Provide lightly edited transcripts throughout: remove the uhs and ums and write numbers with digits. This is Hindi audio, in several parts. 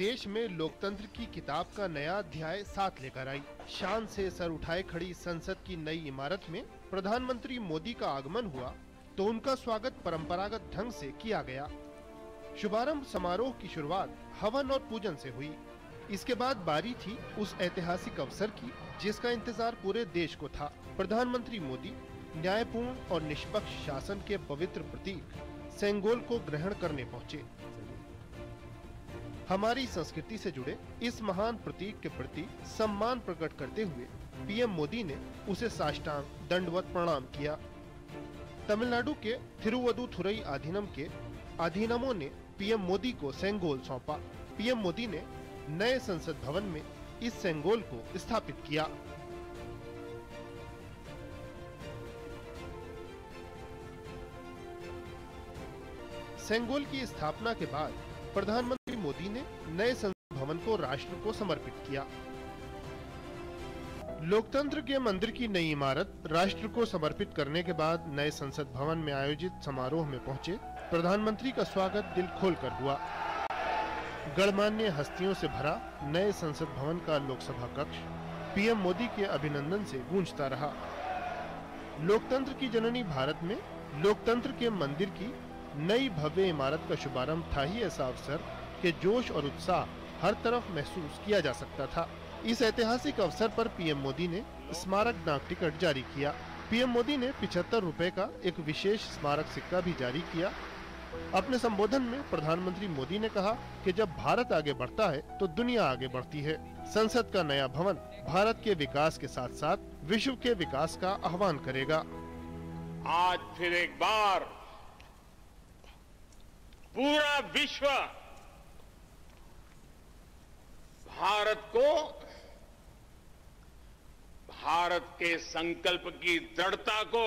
देश में लोकतंत्र की किताब का नया अध्याय साथ लेकर आई। शान से सर उठाए खड़ी संसद की नई इमारत में प्रधानमंत्री मोदी का आगमन हुआ तो उनका स्वागत परंपरागत ढंग से किया गया। शुभारंभ समारोह की शुरुआत हवन और पूजन से हुई। इसके बाद बारी थी उस ऐतिहासिक अवसर की जिसका इंतजार पूरे देश को था। प्रधानमंत्री मोदी न्यायपूर्ण और निष्पक्ष शासन के पवित्र प्रतीक सेंगोल को ग्रहण करने पहुंचे। हमारी संस्कृति से जुड़े इस महान प्रतीक के प्रति सम्मान प्रकट करते हुए पीएम मोदी ने उसे साष्टांग दंडवत प्रणाम किया। तमिलनाडु के थिरुवदुथुरई आधीनम के आधीनमों ने पीएम मोदी को सेंगोल सौंपा। पीएम मोदी ने नए संसद भवन में इस सेंगोल को स्थापित किया। सेंगोल की स्थापना के बाद प्रधानमंत्री मोदी ने नए संसद भवन को राष्ट्र को समर्पित किया। लोकतंत्र के मंदिर की नई इमारत राष्ट्र को समर्पित करने के बाद नए संसद भवन में आयोजित समारोह में पहुंचे प्रधानमंत्री का स्वागत दिल खोलकर हुआ। गणमान्य हस्तियों से भरा नए संसद भवन का लोकसभा कक्ष पीएम मोदी के अभिनंदन से गूंजता रहा। लोकतंत्र की जननी भारत में लोकतंत्र के मंदिर की नई भव्य इमारत का शुभारंभ था ही ऐसा अवसर कि जोश और उत्साह हर तरफ महसूस किया जा सकता था। इस ऐतिहासिक अवसर पर पीएम मोदी ने स्मारक डाक टिकट जारी किया। पीएम मोदी ने 75 रुपये का एक विशेष स्मारक सिक्का भी जारी किया। अपने संबोधन में प्रधानमंत्री मोदी ने कहा कि जब भारत आगे बढ़ता है तो दुनिया आगे बढ़ती है। संसद का नया भवन भारत के विकास के साथ साथ विश्व के विकास का आह्वान करेगा। आज फिर एक बार पूरा विश्व भारत को भारत के संकल्प की दृढ़ता को,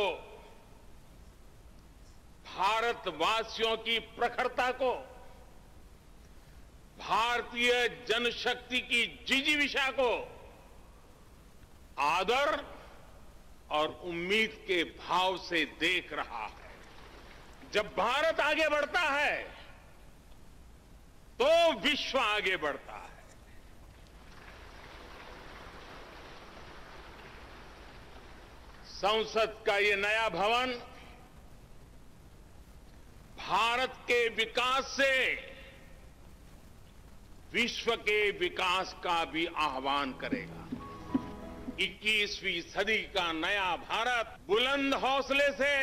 भारतवासियों की प्रखरता को, भारतीय जनशक्ति की जिजीविषा को आदर और उम्मीद के भाव से देख रहा है। जब भारत आगे बढ़ता है तो विश्व आगे बढ़ता है। संसद का ये नया भवन भारत के विकास से विश्व के विकास का भी आह्वान करेगा। 21वीं सदी का नया भारत, बुलंद हौसले से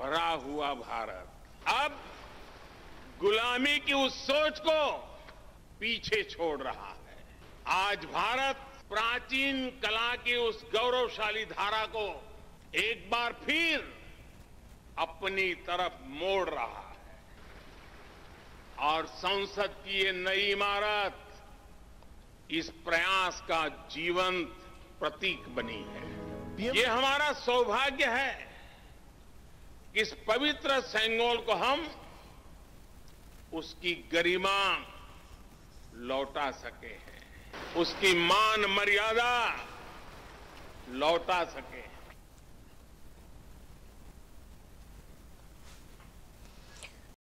भरा हुआ भारत, अब गुलामी की उस सोच को पीछे छोड़ रहा है। आज भारत प्राचीन कला की उस गौरवशाली धारा को एक बार फिर अपनी तरफ मोड़ रहा है और संसद की ये नई इमारत इस प्रयास का जीवंत प्रतीक बनी है। ये हमारा सौभाग्य है कि इस पवित्र सेंगोल को हम उसकी गरिमा लौटा सके हैं, उसकी मान मर्यादा लौटा सके हैं।